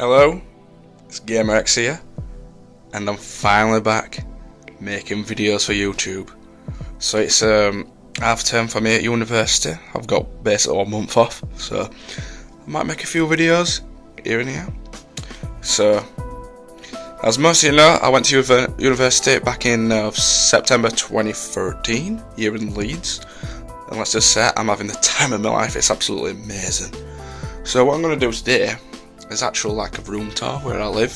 Hello, it's GamerX here, and I'm finally back making videos for YouTube. So it's half term for me at university. I've got basically a month off, so I might make a few videos here and here. So, as most of you know, I went to university back in September 2013, here in Leeds. And let's just say I'm having the time of my life. It's absolutely amazing. So what I'm going to do today is actually like a room tour where I live,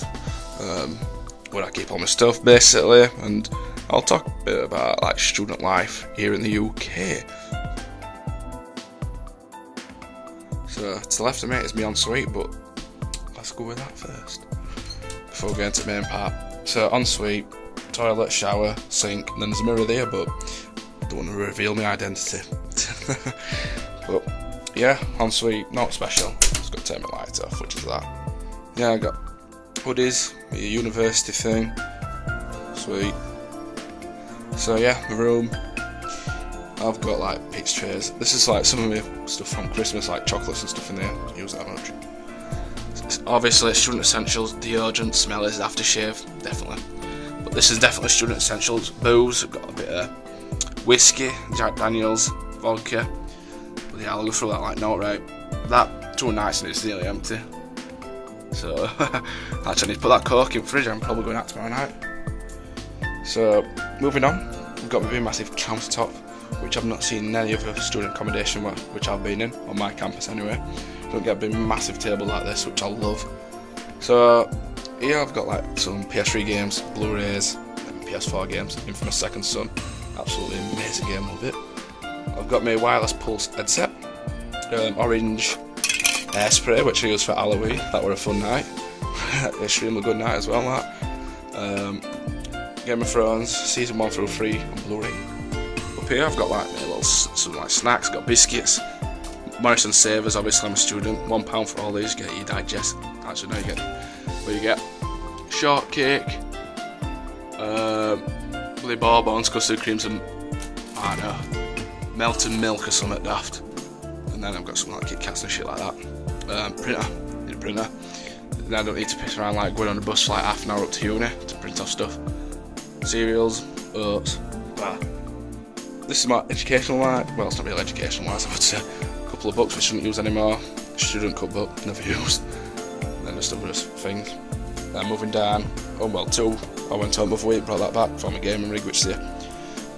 where I keep all my stuff basically, and I'll talk a bit about like student life here in the UK. So to the left of me is my ensuite, but let's go with that first before we get into the main part. So ensuite, toilet, shower, sink, and then there's a mirror there, but I don't want to reveal my identity. But yeah, ensuite, not special. Just got to turn my light off, which is that. Yeah, I got hoodies, a university thing. Sweet. So yeah, the room. I've got like pizza trays. This is like some of my stuff from Christmas, like chocolates and stuff in there. I don't use that much. Obviously, student essentials, deodorant, smellies, aftershave, definitely. But this is definitely student essentials. Booze, I've got a bit of whiskey, Jack Daniels, vodka. But yeah, I'll go through that like note, right? That too nice and it's nearly empty. So actually, I need to put that Coke in the fridge. I'm probably going out tomorrow night. So moving on, we've got my big massive countertop, which I've not seen in any other student accommodation which I've been in on my campus anyway. Don't get a big massive table like this, which I love. So here I've got like some PS3 games, Blu rays, PS4 games, Infamous Second Son, absolutely amazing game, love it. I've got my wireless pulse headset, orange air spray which I used for Halloween. That were a fun night, extremely good night as well. That Game of Thrones season 1 through 3 on Blu ray. Up here I've got like my little some like snacks, got biscuits. Morrison Savers, obviously I'm a student, £1 for all these, get your digest, actually no you get, but you get shortcake, Billy Bourbons, custard creams and, I don't know, melted milk or something daft, and then I've got some like Kit Kats and shit like that, printer, need a printer, then I don't need to piss around like going on a bus for like half an hour up to uni to print off stuff, cereals, oats, blah. This is my educational life, well it's not really educational wise I would say, a couple of books we shouldn't use anymore, student cookbook, never used, and then just other things. Then moving down, oh well two, I went home over week, brought that back for my gaming rig which is here,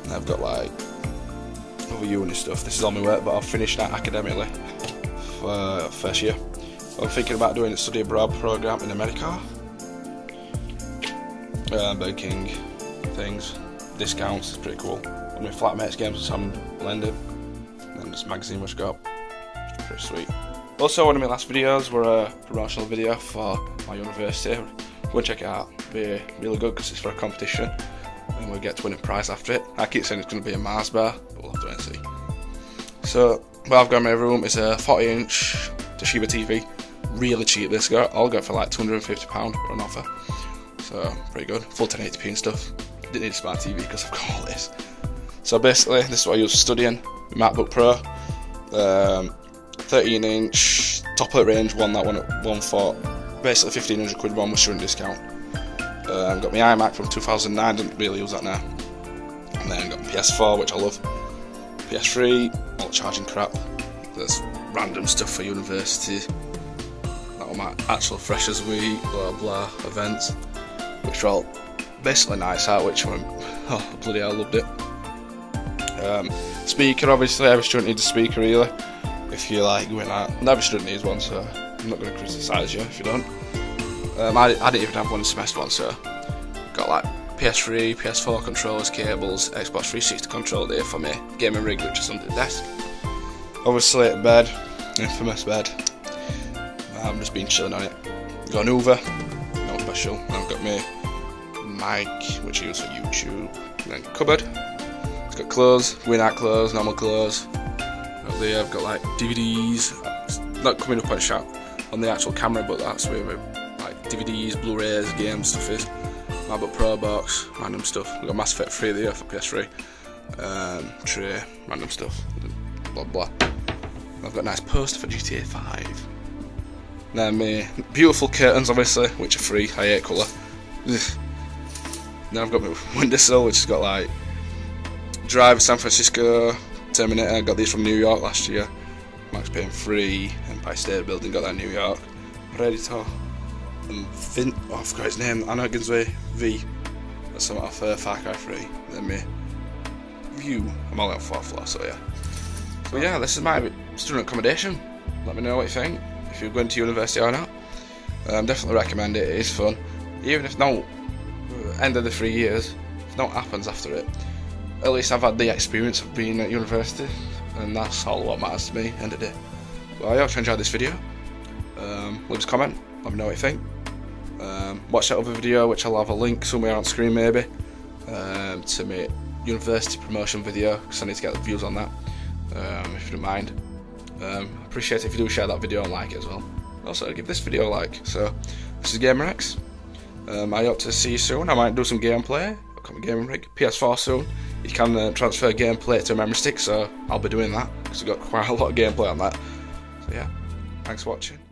and I've got like other uni stuff, this is all my work but I've finished that academically for first year. I'm thinking about doing a study abroad programme in America, baking things, discounts, it's pretty cool. And my flatmates games with some blended, and then this magazine which I got, pretty sweet. Also one of my last videos were a promotional video for my university, go check it out, it'll be really good because it's for a competition and we'll get to win a prize after it. I keep saying it's going to be a Mars bar, but we'll have to wait and see. So what I've got in my room is a 40 inch Toshiba TV, really cheap this got, all got for like £250 on offer, so pretty good, full 1080p and stuff, didn't need a smart TV because I've got all this. So basically, this is what I use studying, MacBook Pro, 13-inch, top of the range, won that one at 1.4, basically 1,500 quid one with student discount. Got my iMac from 2009, didn't really use that now. And then got my PS4, which I love, PS3, all the charging crap, there's random stuff for university, that was my actual freshers week, blah blah, events, which are all basically nice out, which one, oh bloody hell, I loved it. Speaker, obviously every student needs a speaker really, if you like going out, every student needs one so I'm not going to criticise you if you don't. I didn't even have one semester one, so got like PS3, PS4 controllers, cables, Xbox 360 controller there for me, gaming rig which is under the desk, obviously bed, infamous bed, I've just been chilling on it, got an Hoover, no special, and I've got my mic which I use for YouTube, and then cupboard. Got clothes, win-out clothes, normal clothes. Up there, I've got like DVDs. It's not coming up on the actual camera, but that's where like DVDs, Blu-rays, games, stuff is. MacBook Pro box, random stuff. We've got Mass Effect 3 there for PS3. Tray, random stuff. Blah blah. I've got a nice poster for GTA 5. Beautiful curtains, obviously, which are free. I hate colour. Now I've got my windowsill, which has got like Driver San Francisco, Terminator. I got these from New York last year. Max Payne 3, Empire State Building, got that in New York. Predator, and I forgot his name, Anakin's Way V. That's something off Far Cry 3. Then me View. I'm only on 4th floor, so yeah. So yeah, this is my student accommodation. Let me know what you think, if you're going to university or not. Definitely recommend it, it is fun. Even if no end of the 3 years, if nothing happens after it, at least I've had the experience of being at university, and that's all what matters to me, end of the day. Well, I hope you enjoyed this video. Leave us a comment, let me know what you think. Watch that other video, which I'll have a link somewhere on screen maybe, to my university promotion video, because I need to get the views on that, if you don't mind. Appreciate it if you do share that video and like it as well. Also give this video a like. So this is GamerX. I hope to see you soon. I might do some gameplay. I've got my gaming rig, PS4 soon. You can transfer gameplay to a memory stick, so I'll be doing that because I've got quite a lot of gameplay on that. So yeah, thanks for watching.